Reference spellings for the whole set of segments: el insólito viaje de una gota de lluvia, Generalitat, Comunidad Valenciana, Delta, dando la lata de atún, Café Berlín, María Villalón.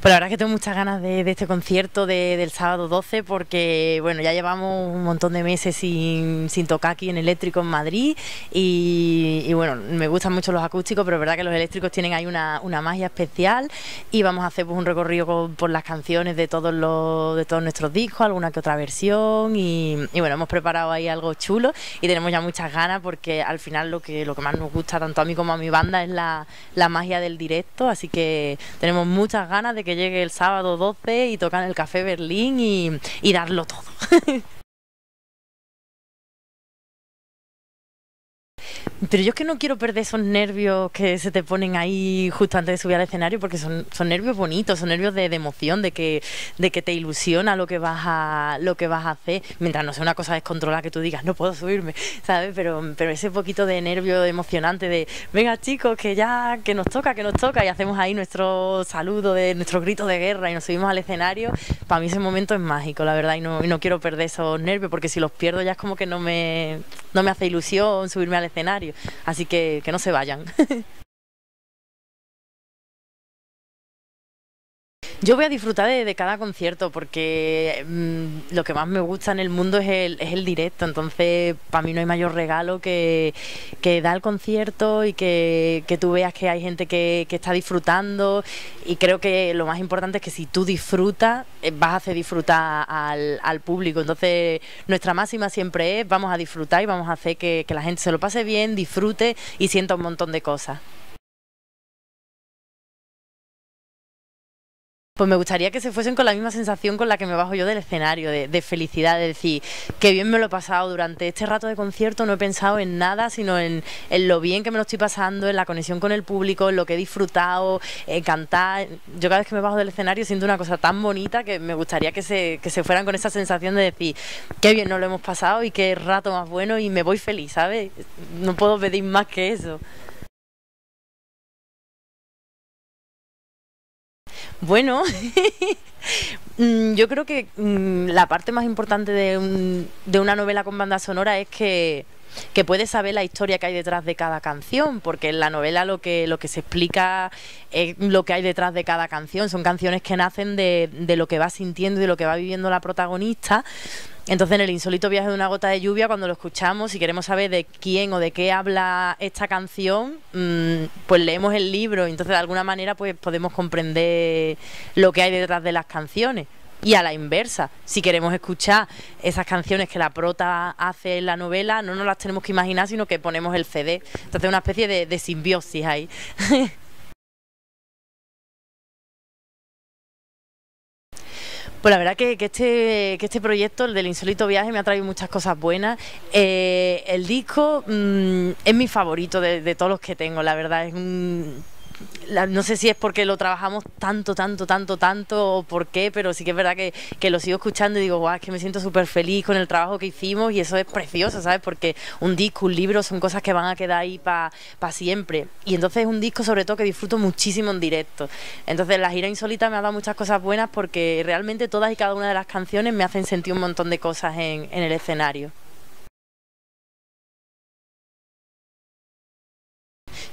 Pues la verdad es que tengo muchas ganas de este concierto del sábado 12 porque bueno, ya llevamos un montón de meses sin tocar aquí en eléctrico en Madrid y bueno, me gustan mucho los acústicos, pero es verdad que los eléctricos tienen ahí una magia especial y vamos a hacer pues un recorrido por las canciones de todos nuestros discos, alguna que otra versión y bueno, hemos preparado ahí algo chulo y tenemos ya muchas ganas porque al final lo que más nos gusta tanto a mí como a mi banda es la magia del directo, así que tenemos muchas ganas de que llegue el sábado 12 y tocar en el Café Berlín y darlo todo. Pero yo es que no quiero perder esos nervios que se te ponen ahí justo antes de subir al escenario, porque son nervios bonitos, son nervios de emoción, de que te ilusiona lo que vas a hacer, mientras no sea una cosa descontrolada que tú digas, no puedo subirme, ¿sabes? Pero ese poquito de nervio emocionante de, venga chicos, que nos toca, y hacemos ahí nuestro saludo, nuestro grito de guerra y nos subimos al escenario, para mí ese momento es mágico, la verdad, y no quiero perder esos nervios, porque si los pierdo ya es como que no me hace ilusión subirme al escenario. Así que no se vayan. Yo voy a disfrutar de cada concierto porque lo que más me gusta en el mundo es el directo, entonces para mí no hay mayor regalo que dar el concierto y que tú veas que hay gente que está disfrutando, y creo que lo más importante es que si tú disfrutas vas a hacer disfrutar al público, entonces nuestra máxima siempre es vamos a disfrutar y vamos a hacer que la gente se lo pase bien, disfrute y sienta un montón de cosas. Pues me gustaría que se fuesen con la misma sensación con la que me bajo yo del escenario, de felicidad, de decir, qué bien me lo he pasado durante este rato de concierto, no he pensado en nada, sino en lo bien que me lo estoy pasando, en la conexión con el público, en lo que he disfrutado, cantar. Yo cada vez que me bajo del escenario siento una cosa tan bonita que me gustaría que se fueran con esa sensación de decir, qué bien nos lo hemos pasado y qué rato más bueno y me voy feliz, ¿sabes? No puedo pedir más que eso. Bueno, yo creo que la parte más importante de una novela con banda sonora es que puedes saber la historia que hay detrás de cada canción, porque en la novela lo que se explica es lo que hay detrás de cada canción, son canciones que nacen de lo que va sintiendo y lo que va viviendo la protagonista. Entonces, en el insólito viaje de una gota de lluvia, cuando lo escuchamos, si queremos saber de quién o de qué habla esta canción, pues leemos el libro, entonces de alguna manera pues podemos comprender lo que hay detrás de las canciones. Y a la inversa, si queremos escuchar esas canciones que la prota hace en la novela, no nos las tenemos que imaginar, sino que ponemos el CD. Entonces, una especie de simbiosis ahí. Pues la verdad que este proyecto, el del insólito viaje, me ha traído muchas cosas buenas. El disco es mi favorito de todos los que tengo, la verdad. Es no sé si es porque lo trabajamos tanto o por qué, pero sí que es verdad que lo sigo escuchando y digo, guau, es que me siento súper feliz con el trabajo que hicimos y eso es precioso, ¿sabes? Porque un disco, un libro son cosas que van a quedar ahí pa siempre, y entonces es un disco sobre todo que disfruto muchísimo en directo. Entonces la gira insólita me ha dado muchas cosas buenas porque realmente todas y cada una de las canciones me hacen sentir un montón de cosas en el escenario.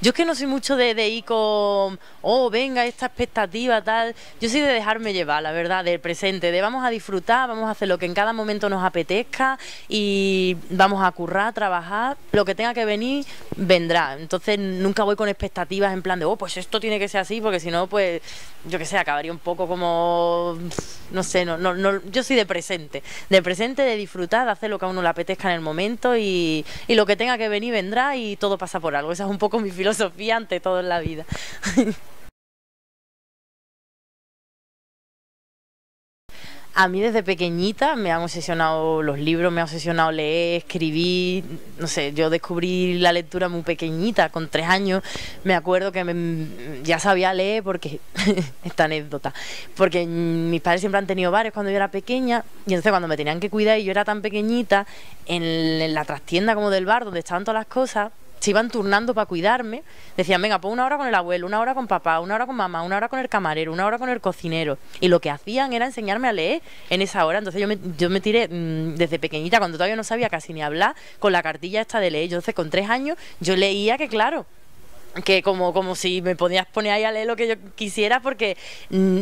Yo es que no soy mucho de ir con, oh, venga, esta expectativa, tal. Yo soy de dejarme llevar, la verdad, del presente, de vamos a disfrutar, vamos a hacer lo que en cada momento nos apetezca y vamos a currar, trabajar, lo que tenga que venir, vendrá. Entonces nunca voy con expectativas en plan de, oh, pues esto tiene que ser así, porque si no, pues, yo qué sé, acabaría un poco como, no sé, no, yo soy de presente, de disfrutar, de hacer lo que a uno le apetezca en el momento y lo que tenga que venir, vendrá y todo pasa por algo. Esa es un poco mi filosofía. Sofía ante todo en la vida. A mí desde pequeñita me han obsesionado los libros, me ha obsesionado leer, escribir, no sé, yo descubrí la lectura muy pequeñita, con 3 años, me acuerdo que ya sabía leer porque, esta anécdota, porque mis padres siempre han tenido bares cuando yo era pequeña, y entonces cuando me tenían que cuidar y yo era tan pequeñita, en la trastienda como del bar donde estaban todas las cosas, se iban turnando para cuidarme, decían, venga, pues 1 hora con el abuelo, 1 hora con papá, 1 hora con mamá, 1 hora con el camarero, 1 hora con el cocinero. Y lo que hacían era enseñarme a leer en esa hora. Entonces yo me tiré desde pequeñita, cuando todavía no sabía casi ni hablar, con la cartilla esta de leer. Yo entonces con 3 años yo leía que, claro, que como si me podías poner ahí a leer lo que yo quisiera, porque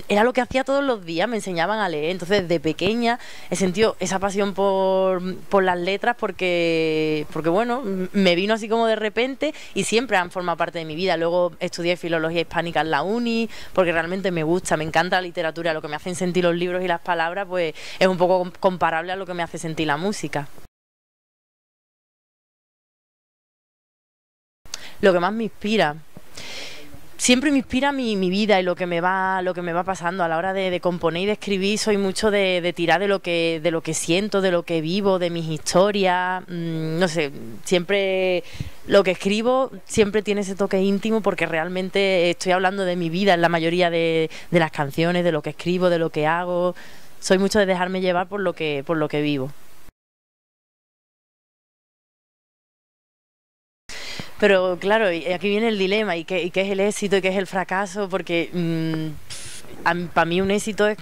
era lo que hacía todos los días, me enseñaban a leer. Entonces, de pequeña he sentido esa pasión por las letras, porque bueno, me vino así como de repente y siempre han formado parte de mi vida. Luego estudié filología hispánica en la uni, porque realmente me gusta, me encanta la literatura, lo que me hacen sentir los libros y las palabras, pues es un poco comparable a lo que me hace sentir la música. Lo que más me inspira, siempre me inspira mi vida y lo que me va pasando a la hora de componer y de escribir. Soy mucho de tirar de lo que siento, de lo que vivo, de mis historias. No sé, siempre lo que escribo siempre tiene ese toque íntimo, porque realmente estoy hablando de mi vida en la mayoría de las canciones, de lo que escribo, de lo que hago. Soy mucho de dejarme llevar por lo que vivo. Pero claro, aquí viene el dilema, y qué es el éxito y qué es el fracaso, porque para mí un éxito es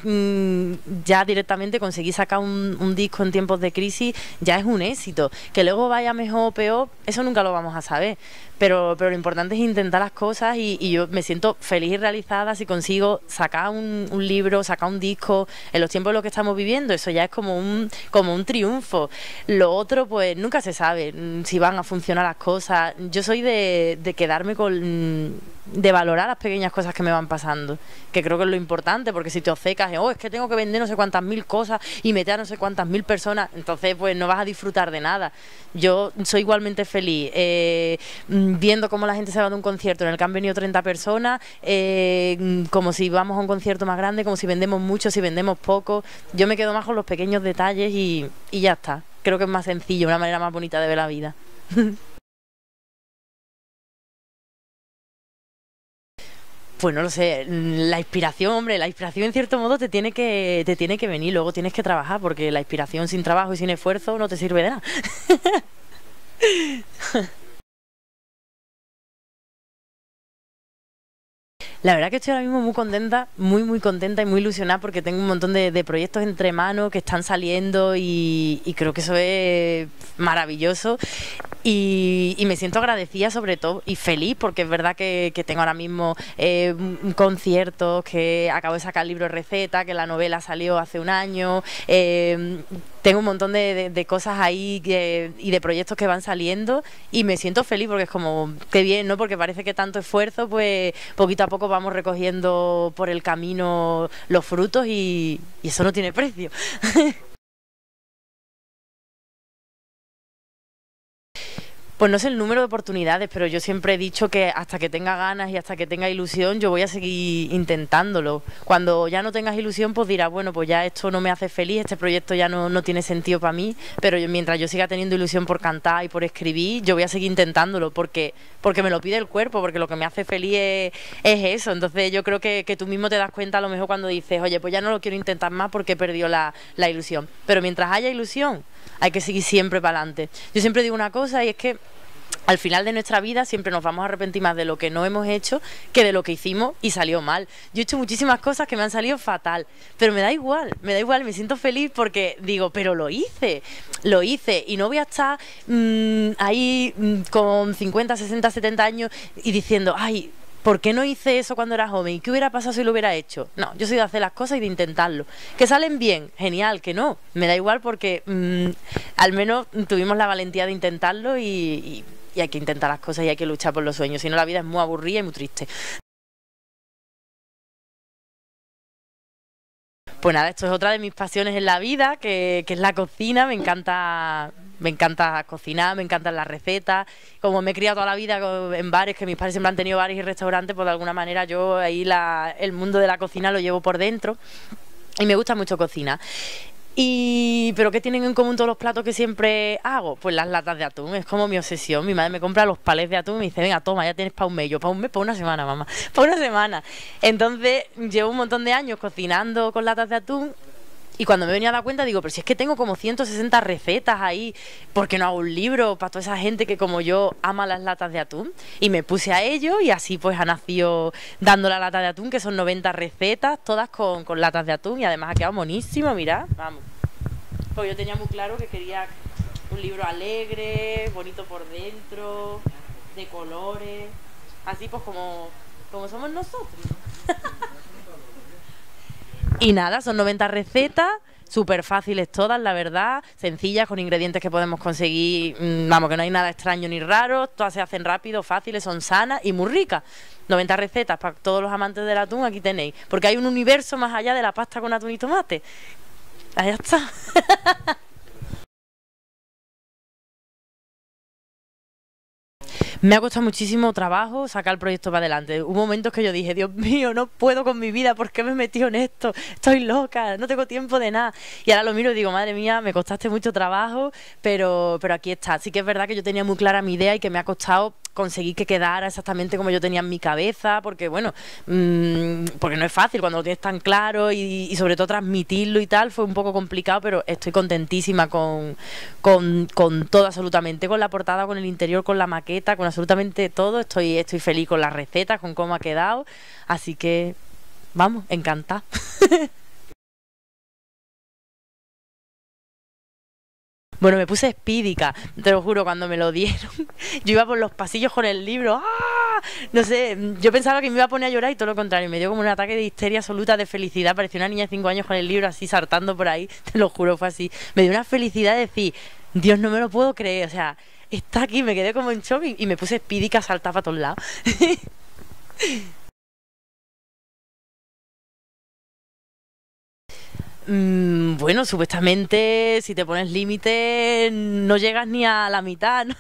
ya directamente conseguir sacar un disco en tiempos de crisis, ya es un éxito. Que luego vaya mejor o peor, eso nunca lo vamos a saber, pero lo importante es intentar las cosas, y yo me siento feliz y realizada si consigo sacar un libro, sacar un disco en los tiempos en los que estamos viviendo. Eso ya es como un triunfo. Lo otro, pues nunca se sabe si van a funcionar las cosas. Yo soy de quedarme de valorar las pequeñas cosas que me van pasando, que creo que es lo importante, porque si te obcecas en, oh, es que tengo que vender no sé cuántas mil cosas y meter a no sé cuántas mil personas, entonces pues no vas a disfrutar de nada. Yo soy igualmente feliz viendo cómo la gente se va de un concierto en el que han venido 30 personas, como si vamos a un concierto más grande, como si vendemos mucho, si vendemos poco. Yo me quedo más con los pequeños detalles y ya está. Creo que es más sencillo, una manera más bonita de ver la vida. Pues no lo sé, la inspiración, hombre, la inspiración en cierto modo te tiene que venir, luego tienes que trabajar, porque la inspiración sin trabajo y sin esfuerzo no te sirve de nada. La verdad que estoy ahora mismo muy contenta, muy contenta y muy ilusionada, porque tengo un montón de proyectos entre manos que están saliendo, y creo que eso es maravilloso. Y me siento agradecida sobre todo y feliz, porque es verdad que tengo ahora mismo conciertos, que acabo de sacar el libro receta, que la novela salió hace un año. Tengo un montón de cosas ahí y de proyectos que van saliendo, y me siento feliz porque es como, qué bien, ¿no? Porque parece que tanto esfuerzo, pues poquito a poco vamos recogiendo por el camino los frutos, y eso no tiene precio. Pues no sé el número de oportunidades, pero yo siempre he dicho que hasta que tenga ganas y hasta que tenga ilusión, yo voy a seguir intentándolo. Cuando ya no tengas ilusión, pues dirás, bueno, pues ya esto no me hace feliz, este proyecto ya no tiene sentido para mí, pero mientras yo siga teniendo ilusión por cantar y por escribir, yo voy a seguir intentándolo, porque me lo pide el cuerpo, porque lo que me hace feliz es eso. Entonces yo creo que tú mismo te das cuenta a lo mejor cuando dices, oye, pues ya no lo quiero intentar más porque he perdido la ilusión. Pero mientras haya ilusión, hay que seguir siempre para adelante. Yo siempre digo una cosa, y es que al final de nuestra vida siempre nos vamos a arrepentir más de lo que no hemos hecho que de lo que hicimos y salió mal. Yo he hecho muchísimas cosas que me han salido fatal, pero me da igual, me siento feliz porque digo, pero lo hice, y no voy a estar ahí con 50, 60, 70 años y diciendo, ay, ¿por qué no hice eso cuando era joven? ¿Y qué hubiera pasado si lo hubiera hecho? No, yo soy de hacer las cosas y de intentarlo. Que salen bien, genial, que no, me da igual, porque al menos tuvimos la valentía de intentarlo, y hay que intentar las cosas y hay que luchar por los sueños, si no la vida es muy aburrida y muy triste. Pues nada, esto es otra de mis pasiones en la vida, que es la cocina. Me encanta cocinar, me encantan las recetas. Como me he criado toda la vida en bares, que mis padres siempre han tenido bares y restaurantes, pues de alguna manera yo ahí el mundo de la cocina lo llevo por dentro, y me gusta mucho cocinar. ¿Pero qué tienen en común todos los platos que siempre hago? Pues las latas de atún, es como mi obsesión. Mi madre me compra los palés de atún y me dice, venga, toma, ya tienes para un mes. Yo, para un mes, para una semana, mamá, para una semana. Entonces, llevo un montón de años cocinando con latas de atún, y cuando me venía a dar cuenta digo, pero si es que tengo como 160 recetas ahí, ¿por qué no hago un libro para toda esa gente que como yo ama las latas de atún? Y me puse a ello, y así pues ha nacido Dando la Lata de Atún, que son 90 recetas, todas con latas de atún, y además ha quedado buenísimo, mirad, vamos. Porque yo tenía muy claro que quería un libro alegre, bonito por dentro, de colores. así pues como somos nosotros. Y nada, son 90 recetas, súper fáciles todas, la verdad, sencillas, con ingredientes que podemos conseguir, vamos, que no hay nada extraño ni raro, todas se hacen rápido, fáciles, son sanas y muy ricas. 90 recetas para todos los amantes del atún, aquí tenéis, porque hay un universo más allá de la pasta con atún y tomate. Allá está. Me ha costado muchísimo trabajo sacar el proyecto para adelante. Hubo momentos que yo dije, Dios mío, no puedo con mi vida, ¿por qué me he metido en esto? Estoy loca, no tengo tiempo de nada. Y ahora lo miro y digo, madre mía, me costaste mucho trabajo, pero aquí está. Así que es verdad que yo tenía muy clara mi idea y que me ha costado conseguir que quedara exactamente como yo tenía en mi cabeza, porque bueno, porque no es fácil cuando lo tienes tan claro y sobre todo transmitirlo y tal, fue un poco complicado, pero estoy contentísima con todo absolutamente, con la portada, con el interior, con la maqueta, con absolutamente todo, estoy feliz con las recetas, con cómo ha quedado, así que vamos, encantada. Bueno, me puse espídica, te lo juro, cuando me lo dieron. Yo iba por los pasillos con el libro, ¡ah! No sé, yo pensaba que me iba a poner a llorar y todo lo contrario, me dio como un ataque de histeria absoluta, de felicidad. Parecía una niña de 5 años con el libro así, saltando por ahí, te lo juro, fue así. Me dio una felicidad de decir, Dios, no me lo puedo creer, o sea, está aquí, me quedé como en shock y me puse espídica, saltaba a todos lados. Bueno, supuestamente si te pones límites no llegas ni a la mitad, ¿no?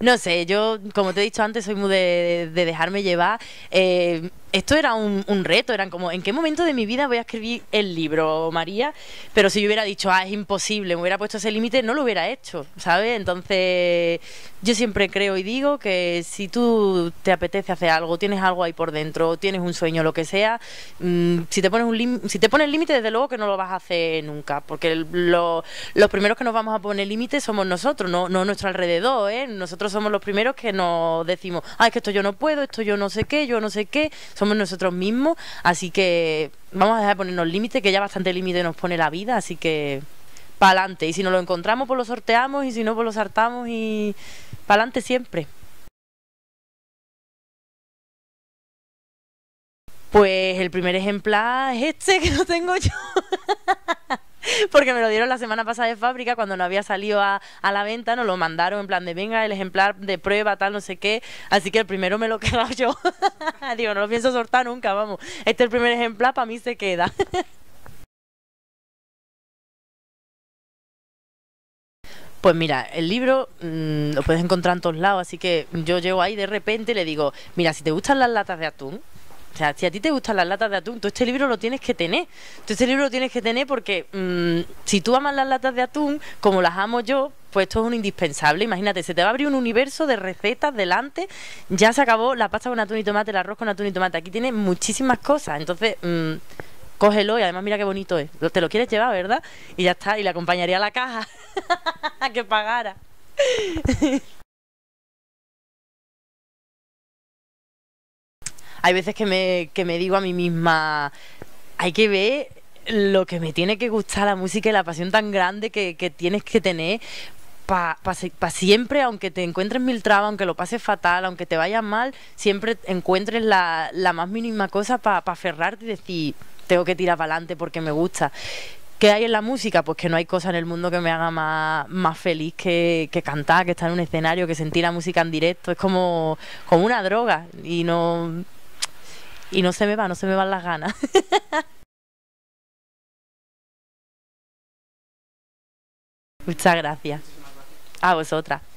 No sé, yo como te he dicho antes soy muy de dejarme llevar. Esto era un reto, eran como, ¿en qué momento de mi vida voy a escribir el libro, María? Pero si yo hubiera dicho, ah, es imposible, me hubiera puesto ese límite, no lo hubiera hecho, ¿sabes? Entonces, yo siempre creo y digo que si tú te apetece hacer algo, tienes algo ahí por dentro, tienes un sueño, lo que sea, si te pones límite, desde luego que no lo vas a hacer nunca, porque los primeros que nos vamos a poner límite somos nosotros, no nuestro alrededor, ¿eh? Nosotros somos los primeros que nos decimos, ah, es que esto yo no puedo, esto yo no sé qué... Somos nosotros mismos, así que vamos a dejar de ponernos límites, que ya bastante límite nos pone la vida, así que para adelante. Y si nos lo encontramos, pues lo sorteamos, y si no, pues lo saltamos, y para adelante siempre. Pues el primer ejemplar es este que lo tengo yo. Porque me lo dieron la semana pasada de fábrica, cuando no había salido a la venta, nos lo mandaron en plan de venga, el ejemplar de prueba, tal, no sé qué. Así que el primero me lo he quedado yo. Digo, no lo pienso soltar nunca, vamos. Este es el primer ejemplar, para mí se queda. Pues mira, el libro lo puedes encontrar en todos lados, así que yo llego ahí de repente y le digo, mira, si te gustan las latas de atún, o sea, si a ti te gustan las latas de atún, tú este libro lo tienes que tener. Tú este libro lo tienes que tener porque si tú amas las latas de atún, como las amo yo, pues esto es un indispensable. Imagínate, se te va a abrir un universo de recetas delante. Ya se acabó la pasta con atún y tomate, el arroz con atún y tomate. Aquí tienes muchísimas cosas. Entonces, cógelo y además mira qué bonito es. Te lo quieres llevar, ¿verdad? Y ya está, y le acompañaría a la caja a que pagara. Hay veces que me digo a mí misma, hay que ver lo que me tiene que gustar la música y la pasión tan grande que tienes que tener para siempre, aunque te encuentres mil trabas, aunque lo pases fatal, aunque te vayas mal, siempre encuentres la más mínima cosa para aferrarte y decir, tengo que tirar para adelante porque me gusta. ¿Qué hay en la música? Pues que no hay cosa en el mundo que me haga más feliz que cantar, que estar en un escenario, que sentir la música en directo. Es como una droga y no se me va, no se me van las ganas. Muchas gracias. A vosotras.